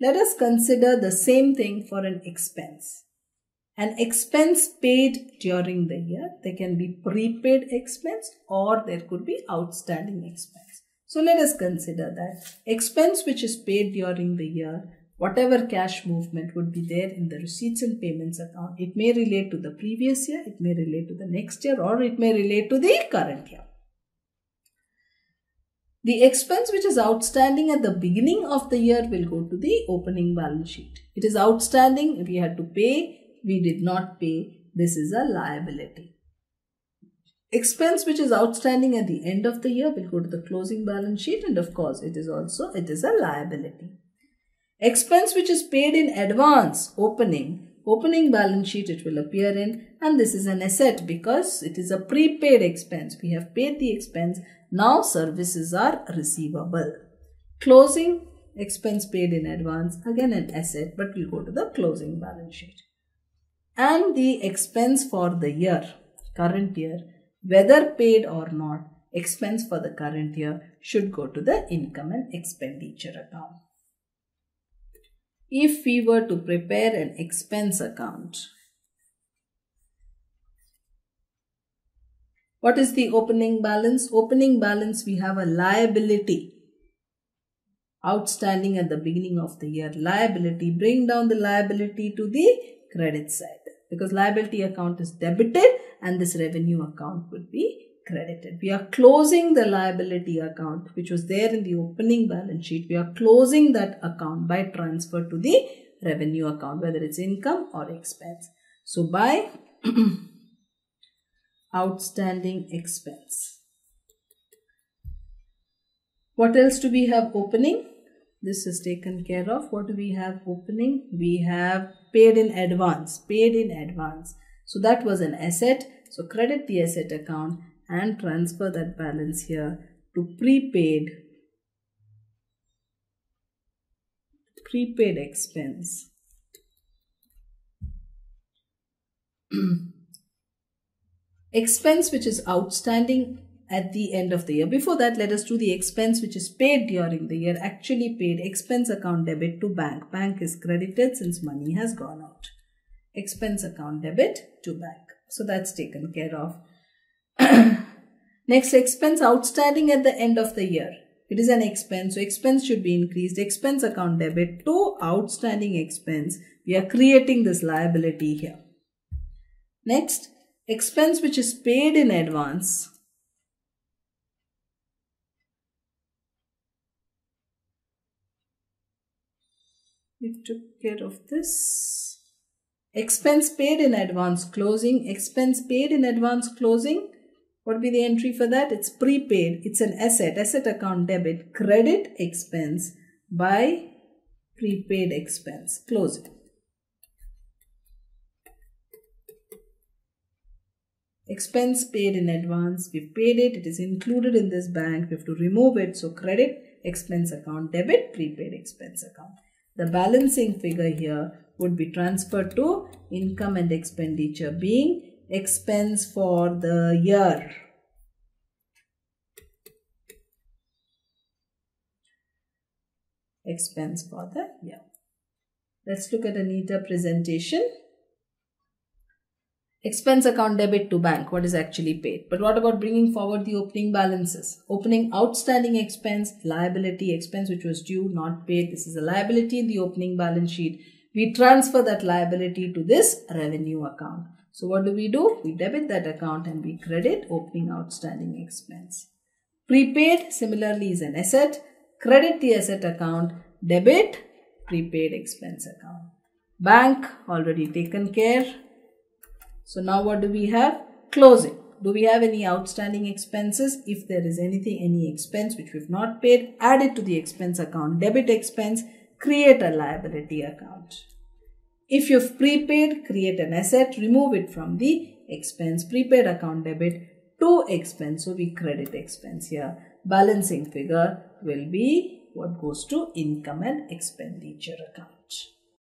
Let us consider the same thing for an expense. An expense paid during the year. They can be prepaid expense or there could be outstanding expense. So let us consider that expense which is paid during the year, whatever cash movement would be there in the receipts and payments account, it may relate to the previous year, it may relate to the next year, or it may relate to the current year. The expense which is outstanding at the beginning of the year will go to the opening balance sheet. It is outstanding, we had to pay, we did not pay, this is a liability. Expense which is outstanding at the end of the year will go to the closing balance sheet, and of course it is a liability. Expense which is paid in advance, opening balance sheet it will appear in, and this is an asset because it is a prepaid expense. We have paid the expense, now services are receivable. Closing, expense paid in advance, again an asset, but we'll go to the closing balance sheet. And the expense for the year, current year, whether paid or not, expense for the current year should go to the income and expenditure account. If we were to prepare an expense account, what is the opening balance? Opening balance, we have a liability outstanding at the beginning of the year. Liability, bring down the liability to the credit side because liability account is debited and this revenue account would be credited. We are closing the liability account which was there in the opening balance sheet. We are closing that account by transfer to the revenue account, whether it's income or expense. So by outstanding expense. What else do we have opening? This is taken care of. What do we have opening? We have paid in advance, So that was an asset. So credit the asset account and transfer that balance here to prepaid expense. Expense which is outstanding at the end of the year. Before that, let us do the expense which is paid during the year, actually paid, expense account debit to bank. Bank is credited since money has gone out. Expense account debit to bank. So that's taken care of. Next, expense outstanding at the end of the year. It is an expense, so expense should be increased. Expense account debit to outstanding expense. We are creating this liability here. Next, expense which is paid in advance. We took care of this. Expense paid in advance closing. Expense paid in advance closing. What would be the entry for that? It's prepaid. It's an asset. Asset account debit. Credit expense by prepaid expense. Close it. Expense paid in advance. We paid it. It is included in this bank. We have to remove it. So credit expense account debit. Prepaid expense account. The balancing figure here would be transferred to income and expenditure being expense for the year. Expense for the year. Let's look at a neater presentation. Expense account debit to bank, what is actually paid. But what about bringing forward the opening balances? Opening outstanding expense, liability, expense which was due, not paid. This is a liability in the opening balance sheet. We transfer that liability to this revenue account. So what do? We debit that account and we credit opening outstanding expense. Prepaid similarly is an asset. Credit the asset account, debit prepaid expense account. Bank already taken care. So now what do we have? Closing. Do we have any outstanding expenses? If there is anything, any expense which we've not paid, add it to the expense account. Debit expense, create a liability account. If you've prepaid, create an asset, remove it from the expense. Prepaid account debit to expense. So we credit expense here. Balancing figure will be what goes to income and expenditure account.